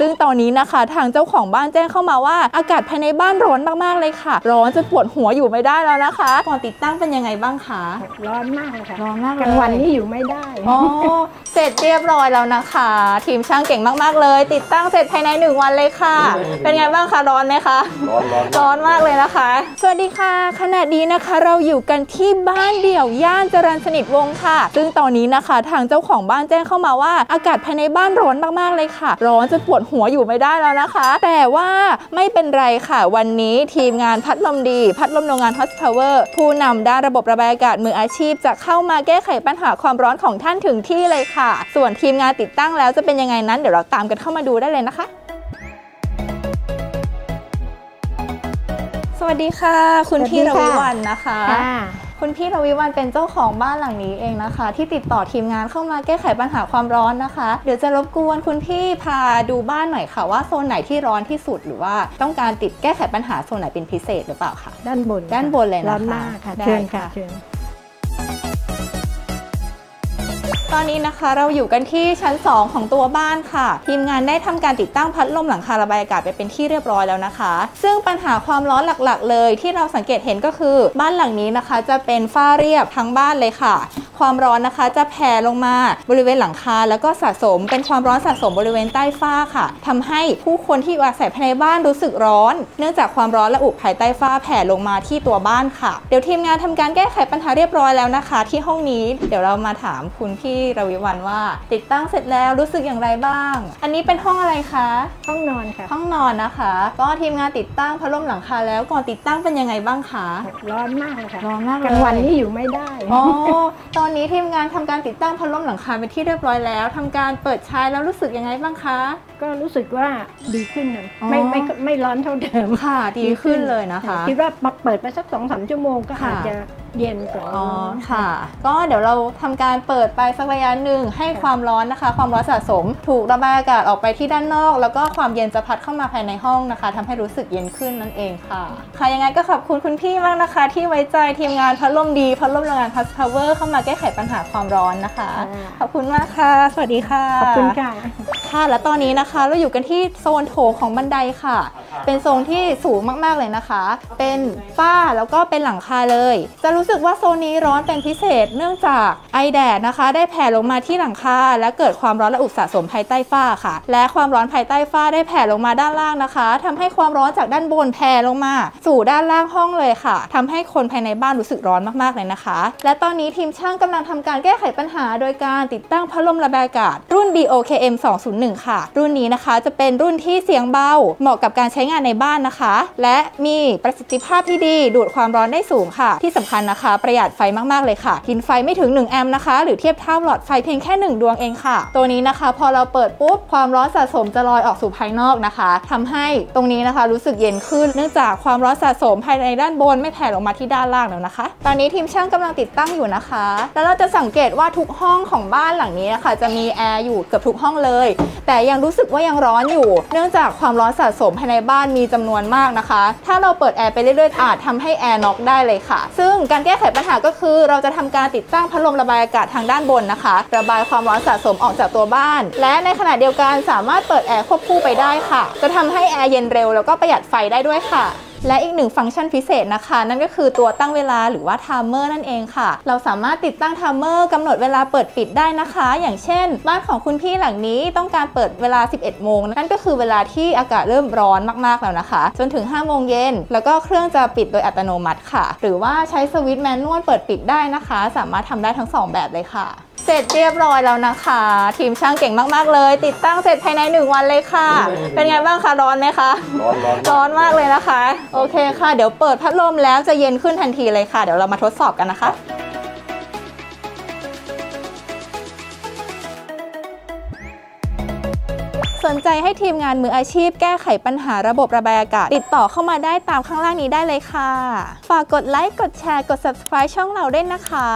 ซึ่งตอนนี้นะคะทางเจ้าของบ้านแจ้งเข้ามาว่าอากาศภายในบ้านร้อนมากๆเลยค่ะร้อนจนปวดหัวอยู่ไม่ได้แล้วนะคะก่อนติดตั้งเป็นยังไงบ้างคะร้อนมากเลยค่ะร้อนมากเลยกลางวันนี่อยู่ไม่ได้อ๋อเสร็จเรียบร้อยแล้วนะคะทีมช่างเก่งมากๆเลยติดตั้งเสร็จภายใน1วันเลยค่ะเป็นไงบ้างคะร้อนไหมคะร้อนมากเลยนะคะสวัสดีค่ะขณะนี้นะคะเราอยู่กันที่บ้านเดี่ยวย่านเจริญสนิทวงศ์ค่ะซึ่งตอนนี้นะคะทางเจ้าของบ้านแจ้งเข้ามาว่าอากาศภายในบ้านร้อนมากๆเลยค่ะร้อนจนปวดหัวอยู่ไม่ได้แล้วนะคะแต่ว่าไม่เป็นไรค่ะวันนี้ทีมงานพัดลมดีพัดลมโรงงาน Hot Power ผู้นำด้านระบบระบายอากาศมืออาชีพจะเข้ามาแก้ไขปัญหาความร้อนของท่านถึงที่เลยค่ะส่วนทีมงานติดตั้งแล้วจะเป็นยังไงนั้นเดี๋ยวเราตามกันเข้ามาดูได้เลยนะคะสวัสดีค่ะคุณพี่รวิวรรณนะคะคุณพี่รวิวรรณเป็นเจ้าของบ้านหลังนี้เองนะคะที่ติดต่อทีมงานเข้ามาแก้ไขปัญหาความร้อนนะคะเดี๋ยวจะรบกวนคุณพี่พาดูบ้านหน่อยค่ะว่าโซนไหนที่ร้อนที่สุดหรือว่าต้องการติดแก้ไขปัญหาโซนไหนเป็นพิเศษหรือเปล่าคะด้านบนเลยนะคะร้อนมากค่ะเชิญค่ะตอนนี้นะคะเราอยู่กันที่ชั้น2ของตัวบ้านค่ะทีมงานได้ทำการติดตั้งพัดลมหลังคาระบายอากาศไปเป็นที่เรียบร้อยแล้วนะคะซึ่งปัญหาความร้อนหลักๆเลยที่เราสังเกตเห็นก็คือบ้านหลังนี้นะคะจะเป็นฝ้าเรียบทั้งบ้านเลยค่ะความร้อนนะคะจะแผ่ลงมาบริเวณหลังคาแล้วก็สะสมเป็นความร้อนสะสมบริเวณใต้ฝ้าค่ะทำให้ผู้คนที่อาศัยภายในบ้านรู้สึกร้อนเนื่องจากความร้อนและอุภายใต้ฝ้าแผ่ลงมาที่ตัวบ้านค่ะเดี๋ยวทีมงานทำการแก้ไขปัญหาเรียบร้อยแล้วนะคะที่ห้องนี้เดี๋ยวเรามาถามคุณพี่รวิวรรณว่าติดตั้งเสร็จแล้วรู้สึกอย่างไรบ้างอันนี้เป็นห้องอะไรคะห้องนอนค่ะห้องนอนนะคะก็ทีมงานติดตั้งพัดลมหลังคาแล้วก่อนติดตั้งเป็นยังไงบ้างคะร้อนมากเลยค่ะร้อนมากเลยกลางวันนี่อยู่ไม่ได้อ๋อตอนนี้ทีมงานทำการติดตั้งพัดลมหลังคาเป็นที่เรียบร้อยแล้วทำการเปิดใช้แล้วรู้สึกยังไงบ้างคะก็รู้สึกว่าดีขึ้นนะไม่ร้อนเท่าเดิมค่ะดีขึ้นเลยนะคะคิดว่าเปิดไปสัก 2-3 ชั่วโมงก็อาจจะเย็นกว่าอ๋อค่ะก็เดี๋ยวเราทำการเปิดไปสักระยะหนึ่งให้ความร้อนนะคะความร้อนสะสมถูกระบายอากาศออกไปที่ด้านนอกแล้วก็ความเย็นจะพัดเข้ามาภายในห้องนะคะทำให้รู้สึกเย็นขึ้นนั่นเองค่ะค่ะยังไงก็ขอบคุณคุณพี่มากนะคะที่ไว้ใจทีมงานพัดลมดีพัดลมโรงงาน Hot Power เข้ามาแก้ไขปัญหาความร้อนนะคะขอบคุณมากค่ะสวัสดีค่ะขอบคุณค่ะค่ะและตอนนี้นะคะเราอยู่กันที่โซนโถงของบันไดค่ะเป็นโซนที่สูงมากๆเลยนะคะเป็นฝ้าแล้วก็เป็นหลังคาเลยจะรู้สึกว่าโซนนี้ร้อนเป็นพิเศษเนื่องจากไอแดดนะคะได้แผ่ลงมาที่หลังคาและเกิดความร้อนและอุสะสมภายใต้ฝ้าค่ะและความร้อนภายใต้ฝ้าได้แผ่ลงมาด้านล่างนะคะทำให้ความร้อนจากด้านบนแผ่ลงมาสู่ด้านล่างห้องเลยค่ะทำให้คนภายในบ้านรู้สึกร้อนมากๆเลยนะคะและตอนนี้ทีมช่างกำลังทำการแก้ไขปัญหาโดยการติดตั้งพัดลมระบายอากาศรุ่น BOKM201 ค่ะรุ่นนี้นะคะจะเป็นรุ่นที่เสียงเบาเหมาะกับการใช้งานในบ้านนะคะและมีประสิทธิภาพที่ดีดูดความร้อนได้สูงค่ะที่สำคัญนะคะประหยัดไฟมากๆเลยค่ะกินไฟไม่ถึง1แอมป์นะคะหรือเทียบเท่าหลอดไฟเพียงแค่1ดวงเองค่ะตัวนี้นะคะพอเราเปิดปุ๊บความร้อนสะสมจะลอยออกสู่ภายนอกนะคะทำให้ตรงนี้นะคะรู้สึกเย็นขึ้นเนื่องจากความร้อนสะสมภายในด้านบนไม่แผ่ลงมาที่ด้านล่างแล้วนะคะตอนนี้ทีมช่างกำลังติดตั้งอยู่นะคะแล้วเราจะสังเกตว่าทุกห้องของบ้านหลังนี้นะคะจะมีแอร์อยู่เกือบทุกห้องเลยแต่ยังรู้สึกว่ายังร้อนอยู่เนื่องจากความร้อนสะสมภายในบ้านมีจำนวนมากนะคะถ้าเราเปิดแอร์ไปเรื่อยๆอาจทำให้แอร์น็อกได้เลยค่ะซึ่งการแก้ไขปัญหาก็คือเราจะทำการติดตั้งพัดลมระบายอากาศทางด้านบนนะคะระบายความร้อนสะสมออกจากตัวบ้านและในขณะเดียวกันสามารถเปิดแอร์ควบคู่ไปได้ค่ะจะทำให้แอร์เย็นเร็วแล้วก็ประหยัดไฟได้ด้วยค่ะและอีก1ฟังก์ชันพิเศษนะคะนั่นก็คือตัวตั้งเวลาหรือว่าไทม์เมอร์นั่นเองค่ะเราสามารถติดตั้งไทม์เมอร์กำหนดเวลาเปิดปิดได้นะคะอย่างเช่นบ้านของคุณพี่หลังนี้ต้องการเปิดเวลา 11 โมงนั่นก็คือเวลาที่อากาศเริ่มร้อนมากๆแล้วนะคะจนถึง 5 โมงเย็นแล้วก็เครื่องจะปิดโดยอัตโนมัติค่ะหรือว่าใช้สวิตช์แมนนวลเปิดปิดได้นะคะสามารถทำได้ทั้ง2แบบเลยค่ะเสร็จเรียบร้อยแล้วนะคะทีมช่างเก่งมากๆเลยติดตั้งเสร็จภายใน1วันเลยค่ะเป็นไงบ้างคะร้อนไหมคะร้อนมากเลยนะคะโอเคค่ะเดี๋ยวเปิดพัดลมแล้วจะเย็นขึ้นทันทีเลยค่ะเดี๋ยวเรามาทดสอบกันนะคะสนใจให้ทีมงานมืออาชีพแก้ไขปัญหาระบบระบายอากาศติดต่อเข้ามาได้ตามข้างล่างนี้ได้เลยค่ะฝากกดไลค์กดแชร์กด subscribe ช่องเราด้วยนะคะ